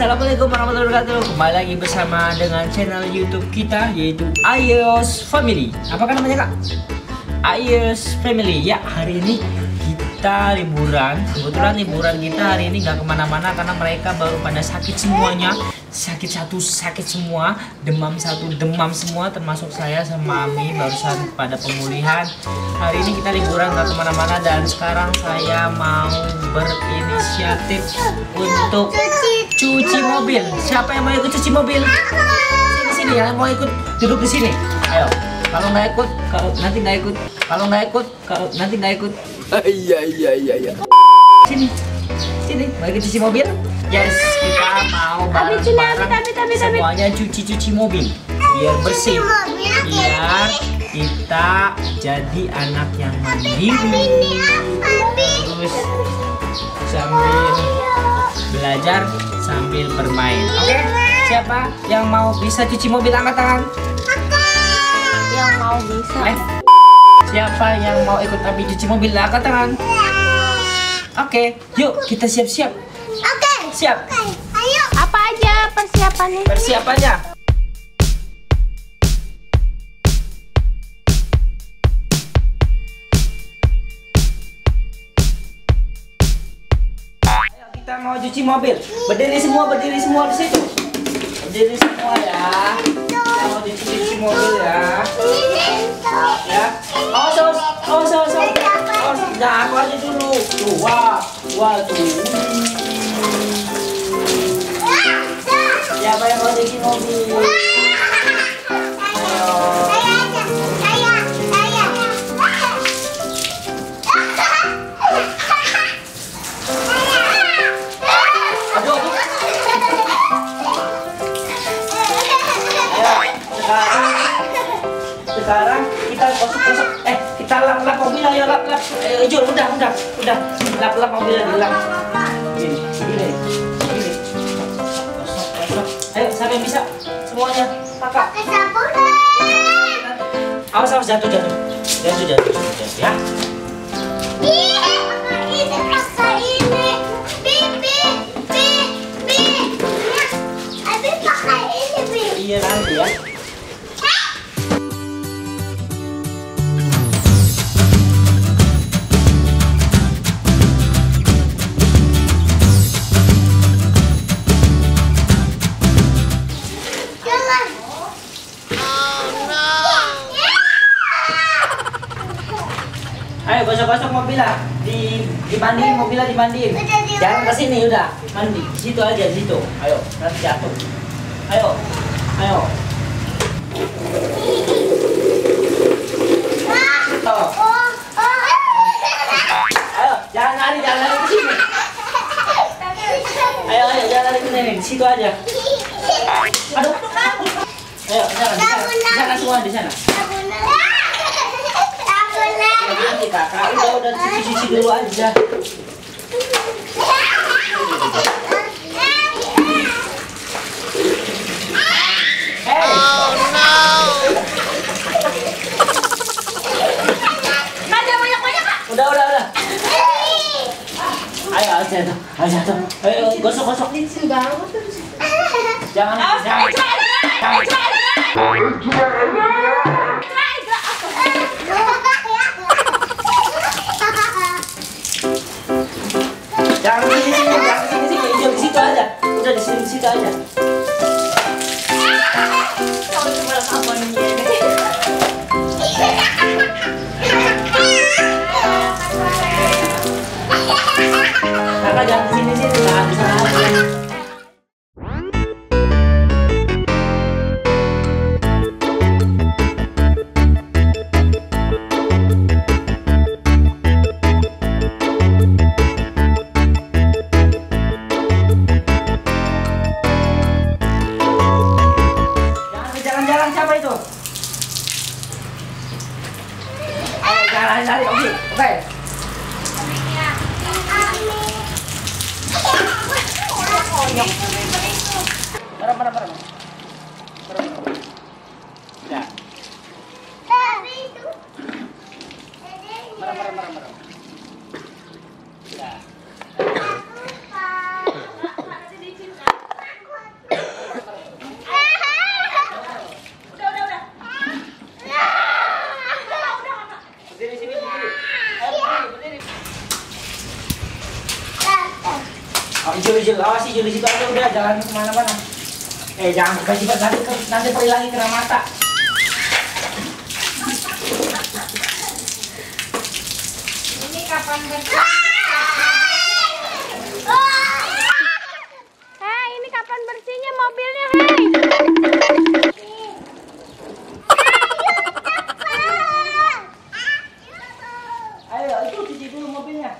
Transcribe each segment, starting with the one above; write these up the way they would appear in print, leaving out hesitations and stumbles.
Assalamualaikum warahmatullahi wabarakatuh. Kembali lagi bersama dengan channel YouTube kita, yaitu AIUEOS Family. Apakah namanya, Kak? AIUEOS Family. Ya, hari ini kita liburan. Kebetulan liburan kita hari ini nggak kemana-mana karena mereka baru pada sakit semuanya. Sakit semua, demam semua, termasuk saya sama Ami barusan pada pemulihan. Hari ini kita liburan nggak kemana-mana dan sekarang saya mau berinisiatif untuk cuci mobil. Siapa yang mau ikut cuci mobil? Sini ya, mau ikut duduk di sini. Ayo. Kalau nggak ikut, kalau nanti nggak ikut. Iya. Sini. Mau ikut cuci mobil? Yes, kita mau bareng-bareng semuanya cuci-cuci mobil biar bersih, biar kita jadi anak yang mandiri. Terus sambil belajar sambil bermain. Oke, siapa yang mau bisa cuci mobil angkat tangan? Yang mau bisa. Siapa yang mau ikut Abi cuci mobil angkat tangan? Oke, yuk kita siap-siap. Oke. Siap. Ayo. Apa aja persiapannya? Kita mau cuci mobil, berdiri semua di situ, berdiri semua ya. Kita mau cuci mobil ya. Awas, nah aku aja dulu. Dua. Siapa yang mau cuci mobil? Sekarang kita gosok-gosok, kita lap-lap mobilnya, ya lap-lap, Jul, udah, lap-lap mobilnya, dilap. Gini, gosok, ayo, siapa yang bisa? Semuanya, kakak. Awas, jatuh, ya. Iya, nanti ya. Ayo gosok-gosok mobilnya, dimandiin mobilnya, dimandiin. Jangan ke sini, udah mandi. Situ aja, situ. Ayo, nanti jatuh. Ayo. Tuh. Ayo, jangan lari ke sini. Ayo, jangan lari ke sini, situ aja. Aduh. Ayo, di sana semua di sana. Nanti kakak udah cuci dulu aja. Oh no. Ada banyak Kak. Udah. Ayo jatuh. Ayo gosok. Lucu banget tuh. Jangan. Jangan di situ aja. Kakak jangan di sini, jangan di sana. Lari, oke. Barang. Ya. Barang. Ya. Jul, awasi Jul di situ aja udah, jangan kemana-mana. Jangan berkecipat, nanti perih lagi kena mata. Ini kapan berkecipat? Bersihnya mobilnya, hei. Ayo, itu cuci dulu mobilnya.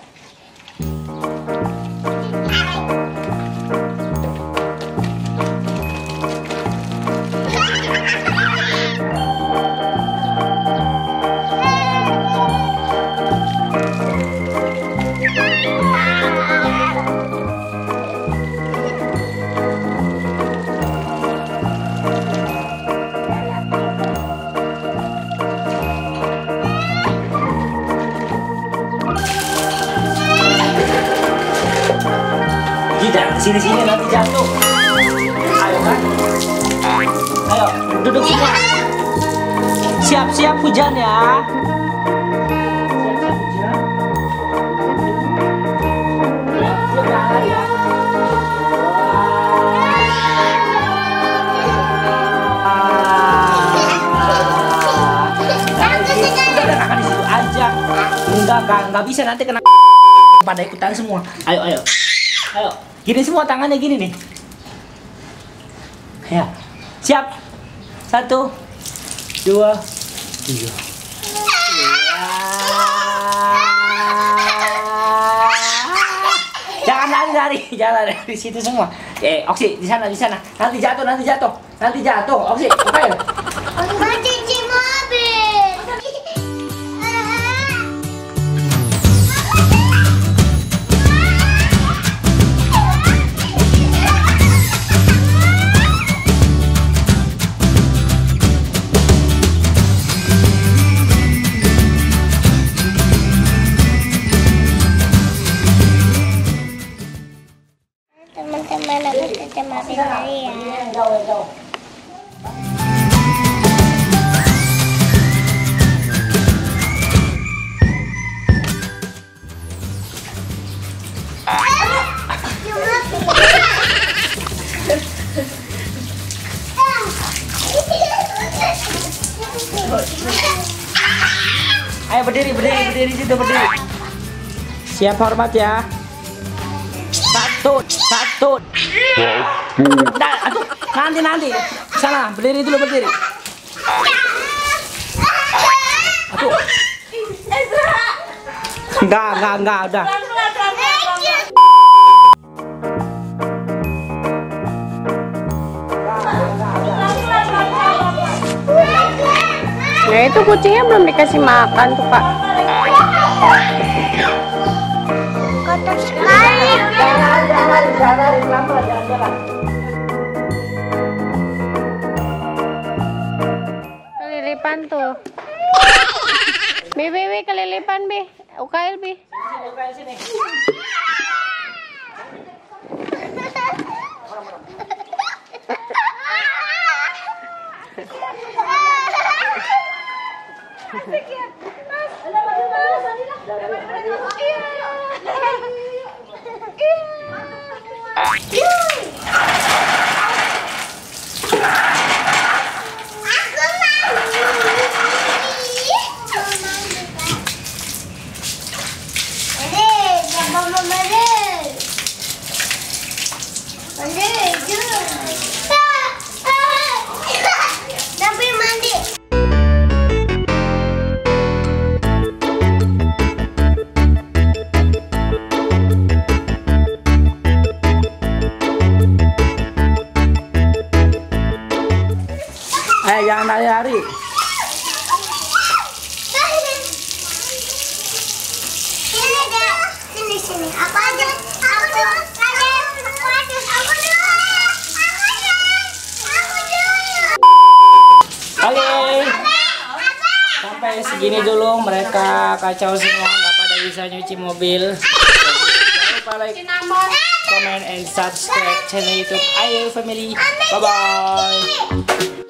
Sini-sini nanti jatuh. Ayo kan? Ayo, duduk semua. Siap-siap hujan ya. Siap-siap hujan. Siap-siap hujan ya. Kita letakkan di situ aja. Enggak kan? Nggak bisa nanti kena pada ikutan semua. Ayo, ayo. Ayo. Gini semua tangannya gini nih. Ya. Siap. 1, 2, 3. Jangan lari-lari, jangan lari di situ semua. Oksi di sana, di sana. Nanti jatuh, nanti jatuh. Nanti jatuh, Oksi. Oke. Mati di mobil. Ayo berdiri, berdiri, berdiri situ, berdiri. Siap hormat ya. 1, 1. Nanti, nanti. Sana, berdiri dulu, berdiri. Aduh. Enggak, udah. Nah itu kucingnya belum dikasih makan tuh Kak. Kotor sekali. Jalan, pelan-pelan, jalan-jalan. Kelilipan tuh. Bi, kelilipan Bi. Ukail Bi. Ukail sini. Hari ini deh, sini apa aja aku dulu. Sampai segini dulu, mereka kacau semua, nggak pada bisa nyuci mobil. Jangan lupa like, comment and subscribe channel YouTube AIUEOS Family. Bye bye.